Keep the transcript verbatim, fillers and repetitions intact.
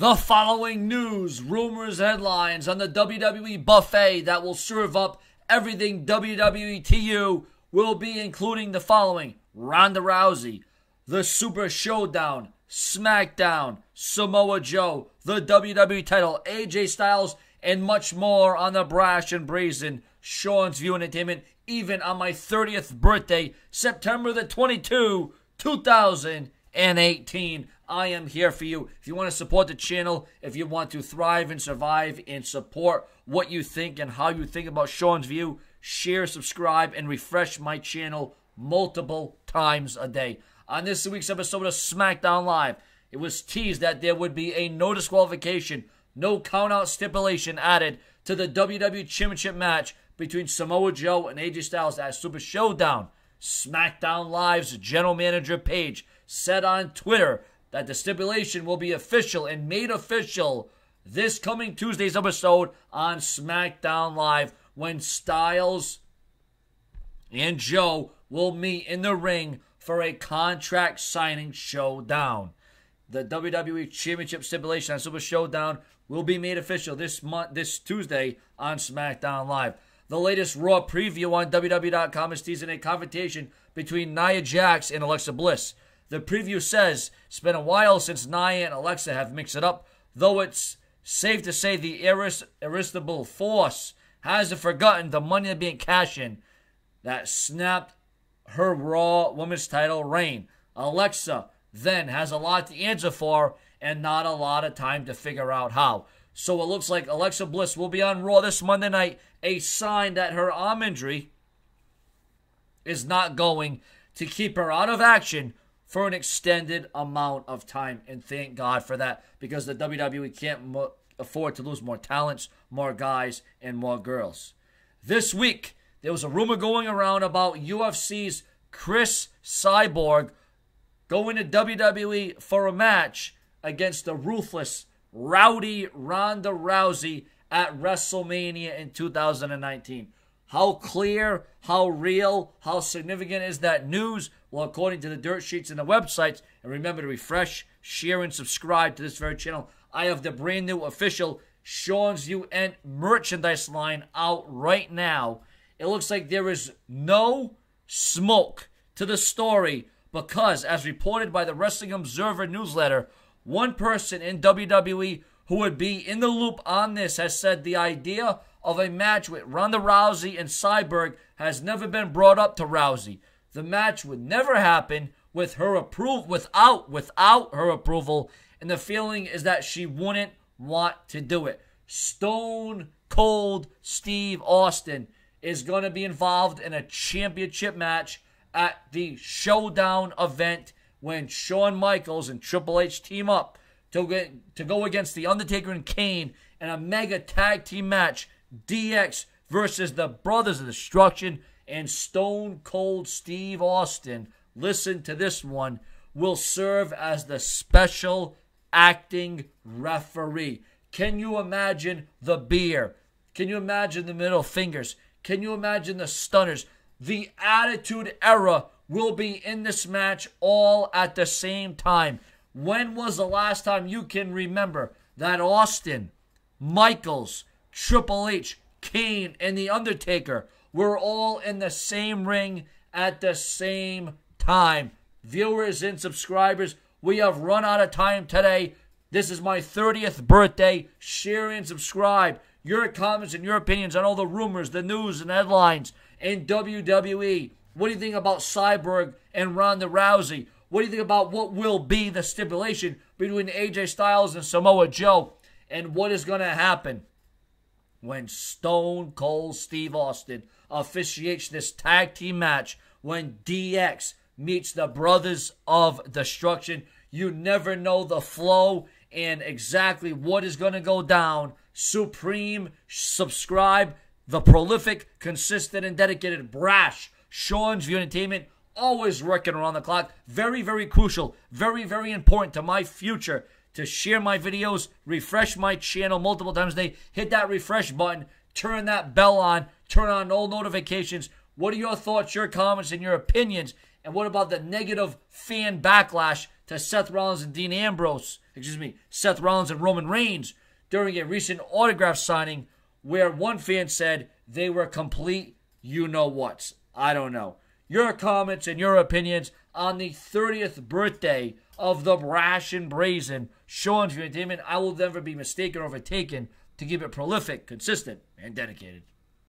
The following news, rumors, headlines on the W W E buffet that will serve up everything W W E to you will be including the following: Ronda Rousey, the Super Showdown, SmackDown, Samoa Joe, the W W E title, A J Styles, and much more on the brash and brazen Sean's View Entertainment, even on my thirtieth birthday, September the twenty-second, two thousand eighteen. I am here for you. If you want to support the channel, if you want to thrive and survive and support what you think and how you think about Sean's View, share, subscribe, and refresh my channel multiple times a day. On this week's episode of SmackDown Live, it was teased that there would be a no disqualification, no count-out stipulation added to the W W E Championship match between Samoa Joe and A J Styles at Super Showdown. SmackDown Live's general manager Paige said on Twitter that the stipulation will be official and made official this coming Tuesday's episode on SmackDown Live, when Styles and Joe will meet in the ring for a contract signing showdown. The W W E Championship stipulation on Super Showdown will be made official this month, this Tuesday on SmackDown Live. The latest Raw preview on W W E dot com is teasing a confrontation between Nia Jax and Alexa Bliss. The preview says it's been a while since Nia and Alexa have mixed it up, though it's safe to say the irresistible force hasn't forgotten the money being cashed in that snapped her Raw Women's title reign. Alexa then has a lot to answer for and not a lot of time to figure out how. So it looks like Alexa Bliss will be on Raw this Monday night, a sign that her arm injury is not going to keep her out of action for an extended amount of time. And thank God for that, because the W W E can't mo- afford to lose more talents, more guys, and more girls. This week, there was a rumor going around about U F C's Chris Cyborg going to W W E for a match against the ruthless, rowdy Ronda Rousey at WrestleMania in two thousand nineteen. How clear, how real, how significant is that news? Well, according to the dirt sheets and the websites, and remember to refresh, share, and subscribe to this very channel, I have the brand new official Sean's View and merchandise line out right now. It looks like there is no smoke to the story because, as reported by the Wrestling Observer Newsletter, one person in W W E who would be in the loop on this has said the idea of a match with Ronda Rousey and Cyborg has never been brought up to Rousey. The match would never happen with her approval, without without her approval, and the feeling is that she wouldn't want to do it. Stone Cold Steve Austin is going to be involved in a championship match at the Showdown event when Shawn Michaels and Triple H team up to get, to go against The Undertaker and Kane in a mega tag team match, D X versus the Brothers of Destruction and Stone Cold Steve Austin, listen to this one, will serve as the special acting referee. Can you imagine the beer? Can you imagine the middle fingers? Can you imagine the stunners? The Attitude Era will be in this match all at the same time. When was the last time you can remember that Austin, Michaels, Triple H, Kane, and The Undertaker were all in the same ring at the same time? Viewers and subscribers, we have run out of time today. This is my thirtieth birthday. Share and subscribe. Your comments and your opinions on all the rumors, the news, and headlines in W W E. What do you think about Cyborg and Ronda Rousey? What do you think about what will be the stipulation between A J Styles and Samoa Joe? And what is going to happen when Stone Cold Steve Austin officiates this tag team match when D X meets the Brothers of Destruction? You never know the flow and exactly what is going to go down. Supreme, subscribe, the prolific, consistent, and dedicated brash Sean's View Entertainment, always working around the clock. Very, very crucial, very, very important to my future, to share my videos, refresh my channel multiple times a day, hit that refresh button, turn that bell on, turn on all notifications. What are your thoughts, your comments, and your opinions? And what about the negative fan backlash to Seth Rollins and Dean Ambrose, excuse me, Seth Rollins and Roman Reigns during a recent autograph signing where one fan said they were complete you-know-whats. I don't know. Your comments and your opinions on the thirtieth birthday of the brash and brazen Sean's View Entertainment. I will never be mistaken or overtaken to keep it prolific, consistent, and dedicated.